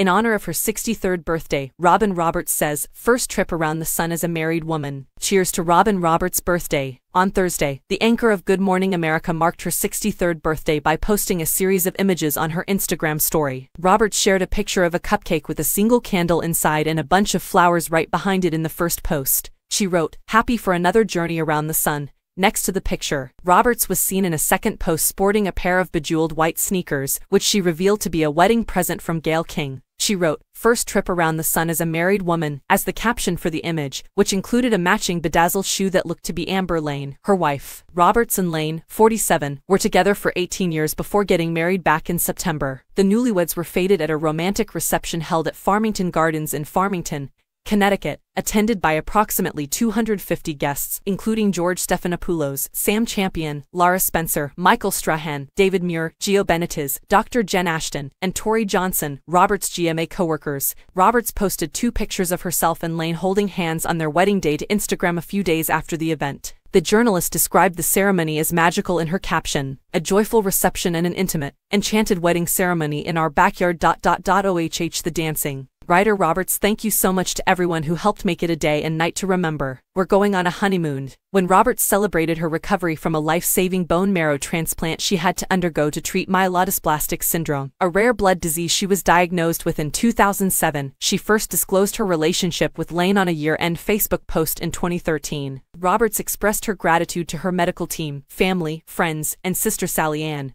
In honor of her 63rd birthday, Robin Roberts says, "First trip around the sun as a married woman." Cheers to Robin Roberts' birthday. On Thursday, the anchor of Good Morning America marked her 63rd birthday by posting a series of images on her Instagram story. Roberts shared a picture of a cupcake with a single candle inside and a bunch of flowers right behind it in the first post. She wrote, "Happy for another journey around the sun." Next to the picture, Roberts was seen in a second post sporting a pair of bejeweled white sneakers, which she revealed to be a wedding present from Gayle King. She wrote, "First trip around the sun as a married woman," as the caption for the image, which included a matching bedazzled shoe that looked to be Amber Laign, her wife. Roberts and Laign, 47, were together for 18 years before getting married back in September. The newlyweds were feted at a romantic reception held at Farmington Gardens in Farmington, Connecticut, attended by approximately 250 guests, including George Stephanopoulos, Sam Champion, Lara Spencer, Michael Strahan, David Muir, Gio Benitez, Dr. Jen Ashton, and Tori Johnson, Roberts' GMA co-workers. Roberts posted two pictures of herself and Laign holding hands on their wedding day to Instagram a few days after the event. The journalist described the ceremony as magical in her caption, "A joyful reception and an intimate, enchanted wedding ceremony in our backyard. OHH the dancing." Writer Roberts, "Thank you so much to everyone who helped make it a day and night to remember. We're going on a honeymoon." When Roberts celebrated her recovery from a life-saving bone marrow transplant she had to undergo to treat myelodysplastic syndrome, a rare blood disease she was diagnosed with in 2007, she first disclosed her relationship with Laign on a year-end Facebook post in 2013. Roberts expressed her gratitude to her medical team, family, friends, and sister Sally Ann,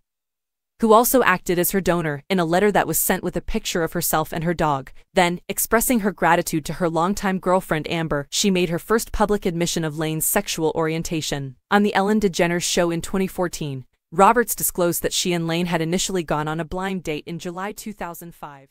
who also acted as her donor, in a letter that was sent with a picture of herself and her dog. Then, expressing her gratitude to her longtime girlfriend Amber, she made her first public admission of Lane's sexual orientation. On the Ellen DeGeneres show in 2014, Roberts disclosed that she and Laign had initially gone on a blind date in July 2005.